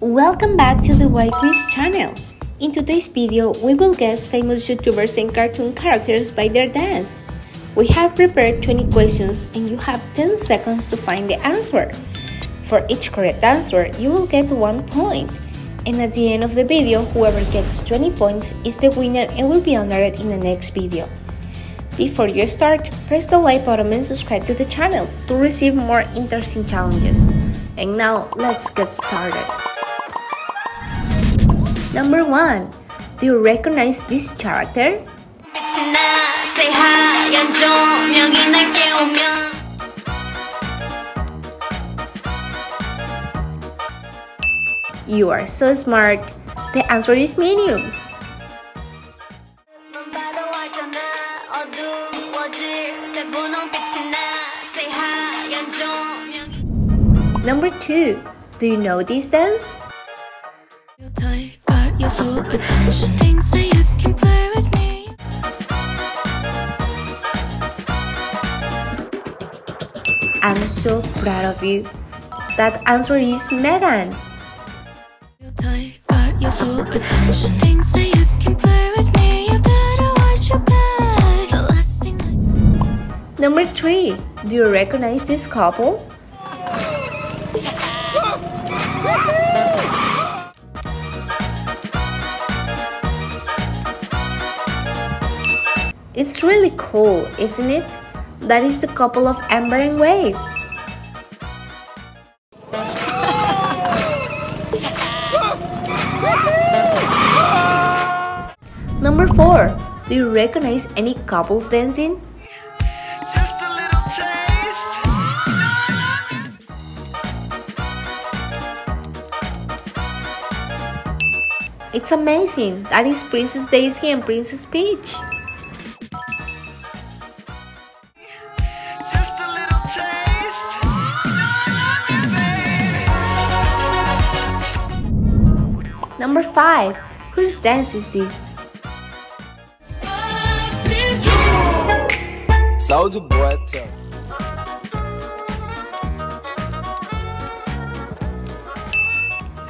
Welcome back to the Wade channel. In today's video, we will guess famous YouTubers and cartoon characters by their dance. We have prepared 20 questions and you have 10 seconds to find the answer. For each correct answer, you will get 1 point. And at the end of the video, whoever gets 20 points is the winner and will be honored in the next video. Before you start, press the like button and subscribe to the channel to receive more interesting challenges. And now, let's get started. Number 1. Do you recognize this character? You are so smart. The answer is Minions. Number 2. Do you know this dance? I'm so proud of you. That answer is Megan. Number 3. Do you recognize this couple? It's really cool, isn't it? That is the couple of Ember and Wade. Number 4. Do you recognize any couples dancing? Just a little taste. It's amazing. That is Princess Daisy and Princess Peach. Number 5. Whose dance is this?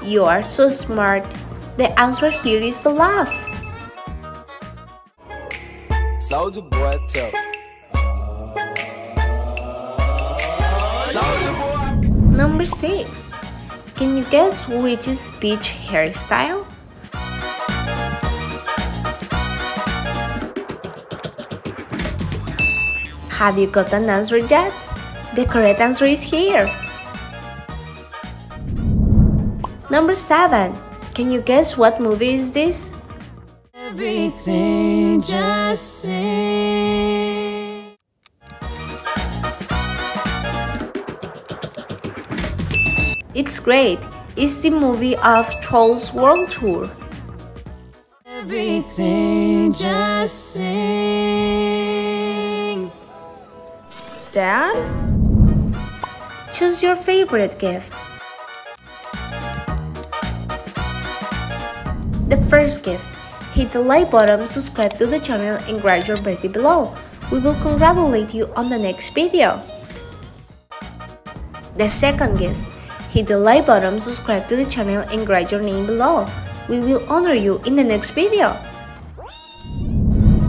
You are so smart. The answer here is the laugh. Number 6. Can you guess which is Peach's hairstyle? Have you got an answer yet? The correct answer is here. Number 7. Can you guess what movie is this? Everything Just Sing. It's great. It's the movie of Trolls World Tour. Everything Just Sing. Dad? Choose your favorite gift. The first gift. Hit the like button, subscribe to the channel and grab your birthday below. We will congratulate you on the next video. The second gift. Hit the like button, subscribe to the channel and write your name below. We will honor you in the next video.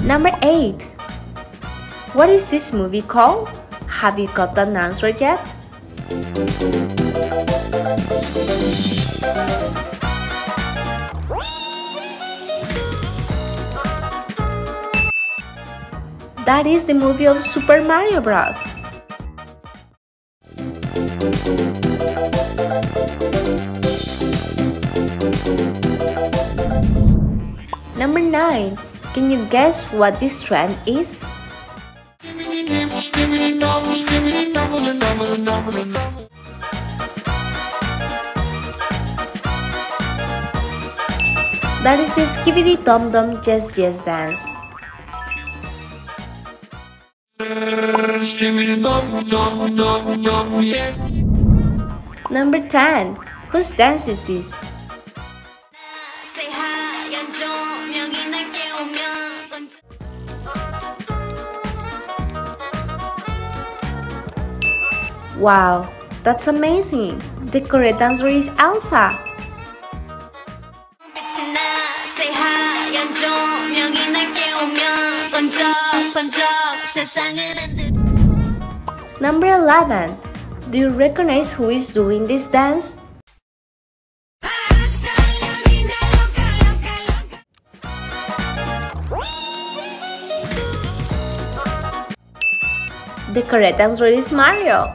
Number 8. What is this movie called? Have you got an answer yet? That is the movie of Super Mario Bros. Number 9. Can you guess what this trend is? That is the Skibbidi Dom Dom Yes Yes dance. Number 10. Whose dance is this? Wow, that's amazing! The correct answer is Elsa. Number 11. Do you recognize who is doing this dance? The correct answer is Mario.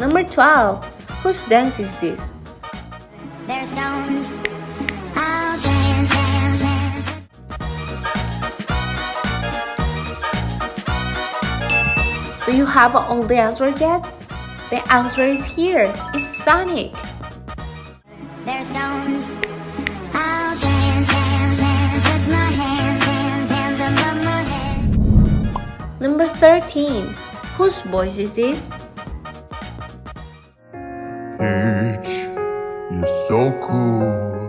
Number 12. Whose dance is this? Do you have all the answer yet? The answer is here. It's Sonic. Number 13. Whose voice is this? Peach, you're so cool.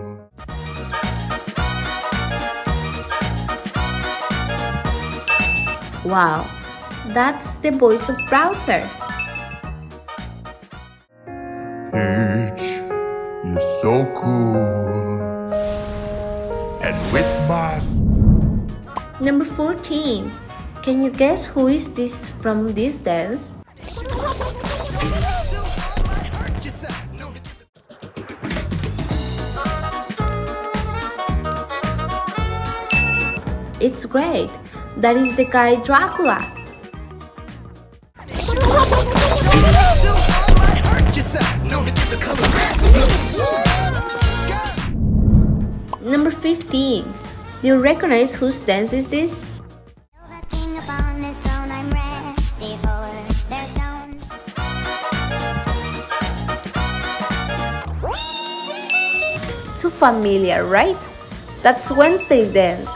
Wow, that's the voice of Bowser. Peach, you're so cool. And with my... Number 14. Can you guess who is this from this dance? It's great! That is the guy Dracula! Number 15. Do you recognize whose dance is this? Too familiar, right? That's Wednesday's dance.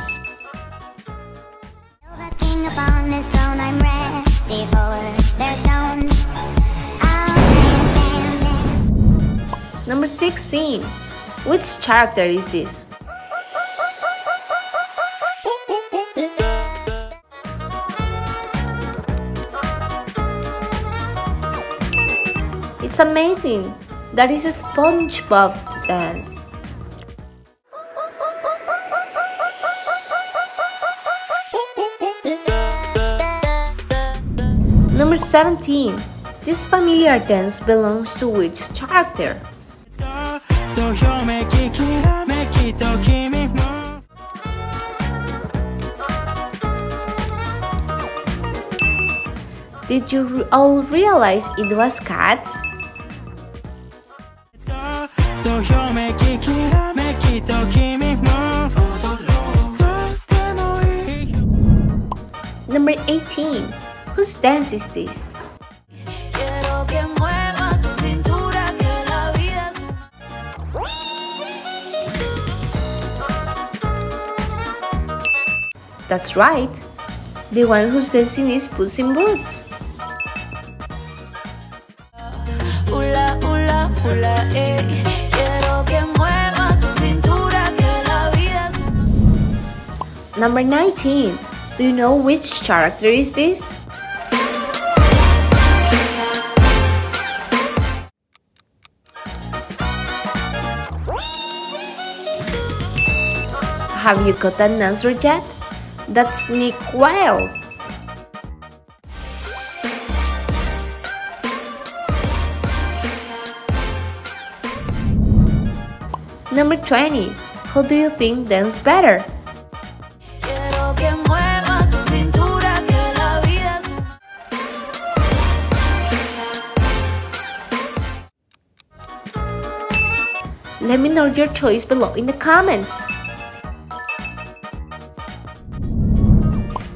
Number 16. Which character is this? It's amazing! That is a SpongeBob's dance. Number 17. This familiar dance belongs to which character? Did you all realize it was cats? Number 18. Whose dance is this? That's right! The one who's dancing is Puss in Boots. Number 19. Do you know which character is this? Have you got an answer yet? That's Nick Wilde. Number 20. Who do you think dances better? Let me know your choice below in the comments.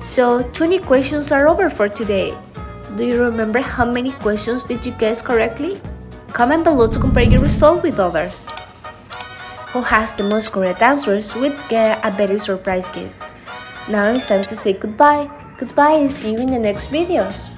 So 20 questions are over for today. Do you remember how many questions did you guess correctly? Comment below to compare your result with others. Who has the most correct answers would get a better surprise gift. Now it's time to say goodbye. Goodbye and see you in the next videos.